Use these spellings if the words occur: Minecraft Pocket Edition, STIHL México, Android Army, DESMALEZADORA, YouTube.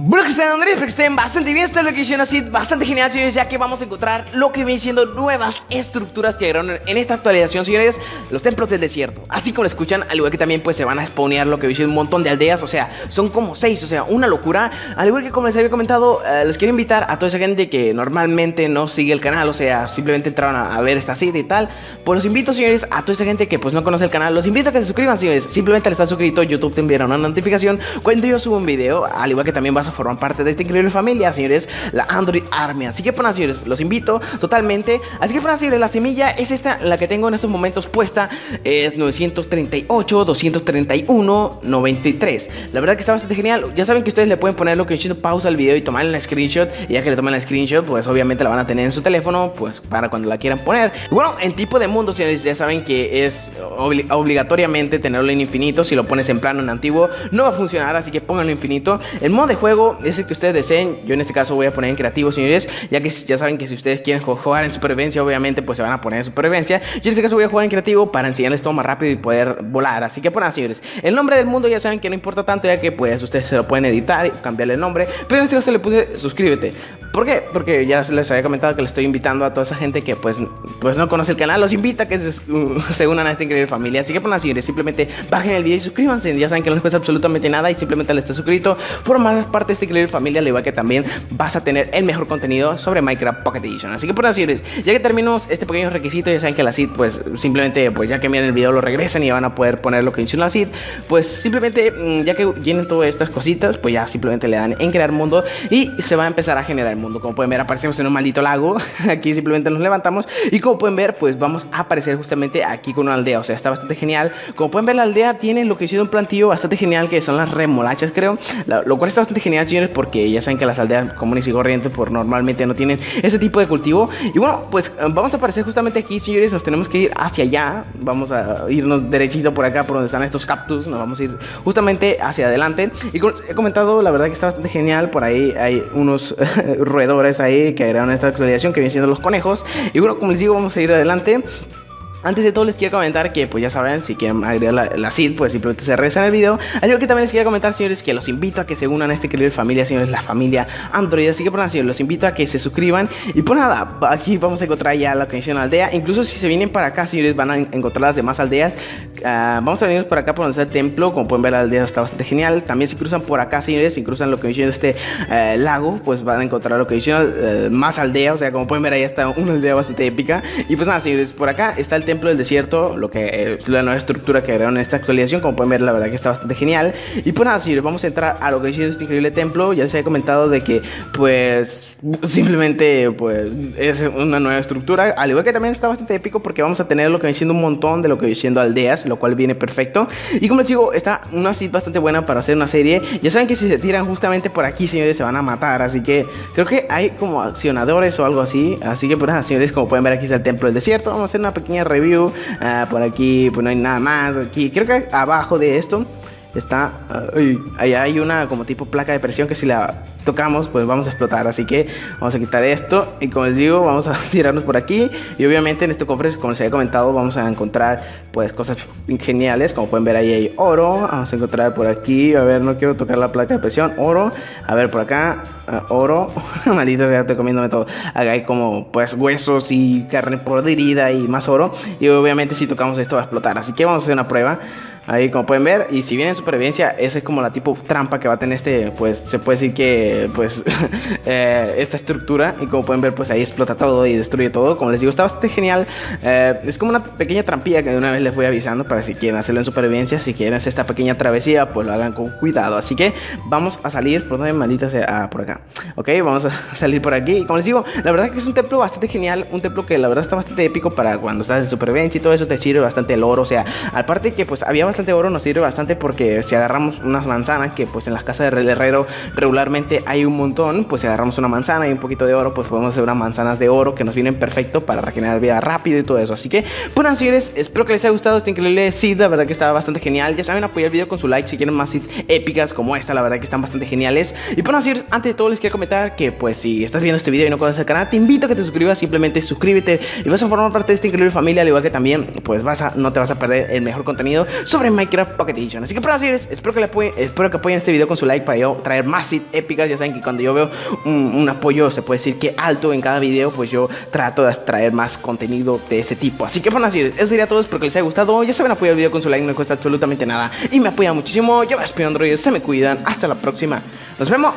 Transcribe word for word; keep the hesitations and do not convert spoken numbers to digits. Bueno, que estén, Andrés, que estén bastante bien. Esta es la edición así bastante genial, señores, ya que vamos a encontrar lo que vienen siendo nuevas estructuras que agregaron en esta actualización, señores. Los templos del desierto, así como lo escuchan, al igual que también pues se van a spawnear lo que viene siendo un montón de aldeas. O sea, son como seis, o sea, una locura. Al igual que como les había comentado, eh, les quiero invitar a toda esa gente que normalmente no sigue el canal, o sea, simplemente entraron a, a ver esta serie y tal. Pues los invito, señores, a toda esa gente que pues no conoce el canal, los invito a que se suscriban, señores. Simplemente al estar suscrito, YouTube te enviará una notificación cuando yo subo un video, al igual que también vas a formar parte de esta increíble familia, señores, la Android Army. Así que, bueno, señores, los invito totalmente. Así que, bueno, señores, la semilla es esta, la que tengo en estos momentos puesta. Es novecientos treinta y ocho, doscientos treinta y uno, noventa y tres. La verdad que está bastante genial. Ya saben que ustedes le pueden poner lo que es pausa al video y tomar la screenshot. Y ya que le toman la screenshot, pues obviamente la van a tener en su teléfono, pues para cuando la quieran poner. Y bueno, en tipo de mundo, señores, ya saben que es obli obligatoriamente tenerlo en infinito. Si lo pones en plano, en antiguo, no va a funcionar. Así que pónganlo infinito. El modo de juego es el que ustedes deseen. Yo en este caso voy a poner en creativo, señores, ya que ya saben que si ustedes quieren jugar en supervivencia, obviamente pues se van a poner en supervivencia. Yo en este caso voy a jugar en creativo para enseñarles todo más rápido y poder volar. Así que, bueno, señores, el nombre del mundo ya saben que no importa tanto, ya que pues ustedes se lo pueden editar y cambiarle el nombre. Pero en este caso le puse suscríbete. ¿Por qué? Porque ya les había comentado que les estoy invitando a toda esa gente que pues, pues no conoce el canal. Los invito a que se, uh, se unan a esta increíble familia. Así que, bueno, señores, simplemente bajen el video y suscríbanse. Ya saben que no les cuesta absolutamente nada y simplemente al estar suscrito forman parte de este increíble familia, al igual que también vas a tener el mejor contenido sobre Minecraft Pocket Edition. Así que, por así es, ya que terminamos este pequeño requisito, ya saben que la seed, pues simplemente, pues ya que miren el video lo regresan y van a poder poner lo que dicen la seed. Pues simplemente, ya que llenen todas estas cositas, pues ya simplemente le dan en crear mundo y se va a empezar a generar el mundo. Como pueden ver, aparecemos en un maldito lago. Aquí simplemente nos levantamos y como pueden ver, pues vamos a aparecer justamente aquí con una aldea. O sea, está bastante genial. Como pueden ver, la aldea tiene lo que hizo un plantillo bastante genial, que son las remolachas, creo, la, lo cual está bastante genial, señores, porque ya saben que las aldeas comunes y corrientes por normalmente no tienen ese tipo de cultivo. Y bueno, pues vamos a aparecer justamente aquí, señores. Nos tenemos que ir hacia allá. Vamos a irnos derechito por acá, por donde están estos cactus. Nos vamos a ir justamente hacia adelante. Y como he comentado, la verdad que está bastante genial. Por ahí hay unos roedores ahí que agregaron esta actualización, que vienen siendo los conejos. Y bueno, como les digo, vamos a ir adelante. Antes de todo les quiero comentar que pues ya saben, si quieren agregar la, la seed, pues simplemente se regresan el video. Algo que también les quiero comentar, señores, que los invito a que se unan a este increíble familia, señores, la familia Android. Así que, por nada, señores, los invito a que se suscriban. Y pues nada, aquí vamos a encontrar ya la conexión aldea. Incluso si se vienen para acá, señores, van a encontrar las demás aldeas. uh, Vamos a venirnos por acá por donde está el templo. Como pueden ver, la aldea está bastante genial. También si cruzan por acá, señores, si cruzan lo que viene de este uh, lago, pues van a encontrar lo que viene uh, más aldea. O sea, como pueden ver, ahí está una aldea bastante épica. Y pues nada, señores, por acá está el templo del desierto, lo que es la nueva estructura que agregaron en esta actualización. Como pueden ver, la verdad que está bastante genial. Y pues nada, señores, vamos a entrar a lo que es este increíble templo. Ya les había comentado de que pues simplemente pues es una nueva estructura, al igual que también está bastante épico, porque vamos a tener lo que viene siendo un montón de lo que viene siendo aldeas, lo cual viene perfecto. Y como les digo, está una seed bastante buena para hacer una serie. Ya saben que si se tiran justamente por aquí, señores, se van a matar. Así que creo que hay como accionadores o algo así. Así que pues nada, señores, como pueden ver, aquí está el templo del desierto. Vamos a hacer una pequeña reunión review. Uh, por aquí pues no hay nada más. Aquí creo que abajo de esto está uh, ahí hay una como tipo placa de presión que si la tocamos pues vamos a explotar. Así que vamos a quitar esto y como les digo, vamos a tirarnos por aquí. Y obviamente en este cofre, como les había comentado, vamos a encontrar pues cosas geniales. Como pueden ver, ahí hay oro. Vamos a encontrar por aquí, a ver, no quiero tocar la placa de presión. Oro, a ver por acá. Uh, oro, maldita sea, estoy comiéndome todo. Acá hay como pues huesos y carne podrida y más oro. Y obviamente si tocamos esto va a explotar. Así que vamos a hacer una prueba. Ahí como pueden ver, y si viene en supervivencia, esa es como la tipo trampa que va a tener este, pues se puede decir que, pues, eh, esta estructura. Y como pueden ver, pues ahí explota todo y destruye todo. Como les digo, está bastante genial. Eh, es como una pequeña trampilla que de una vez les voy avisando para si quieren hacerlo en supervivencia. Si quieren hacer esta pequeña travesía, pues lo hagan con cuidado. Así que vamos a salir, por donde maldita sea, ah, por acá. Ok, vamos a salir por aquí. Y como les digo, la verdad es que es un templo bastante genial. Un templo que la verdad está bastante épico para cuando estás en supervivencia y todo eso te sirve bastante el oro. O sea, aparte que pues había bastante de oro, nos sirve bastante porque si agarramos unas manzanas, que pues en las casas del herrero regularmente hay un montón, pues si agarramos una manzana y un poquito de oro, pues podemos hacer unas manzanas de oro que nos vienen perfecto para regenerar vida rápido y todo eso. Así que, bueno, señores, espero que les haya gustado este increíble seed. La verdad que estaba bastante genial. Ya saben, apoyar el video con su like si quieren más seeds épicas como esta. La verdad que están bastante geniales. Y bueno, señores, antes de todo les quiero comentar que pues si estás viendo este video y no conoces el canal, te invito a que te suscribas. Simplemente suscríbete y vas a formar parte de esta increíble familia, al igual que también pues vas a, no te vas a perder el mejor contenido sobre sobre Minecraft Pocket Edition. Así que para seguir, espero que le apoyen, espero que apoyen este video con su like para yo traer más seeds épicas. Ya saben que cuando yo veo un, un apoyo, se puede decir que alto en cada video, pues yo trato de traer más contenido de ese tipo. Así que para así, eso sería todo, espero que les haya gustado. Ya saben, apoyar el video con su like, no me cuesta absolutamente nada y me apoya muchísimo. Yo me despido, Android, se me cuidan, hasta la próxima. Nos vemos.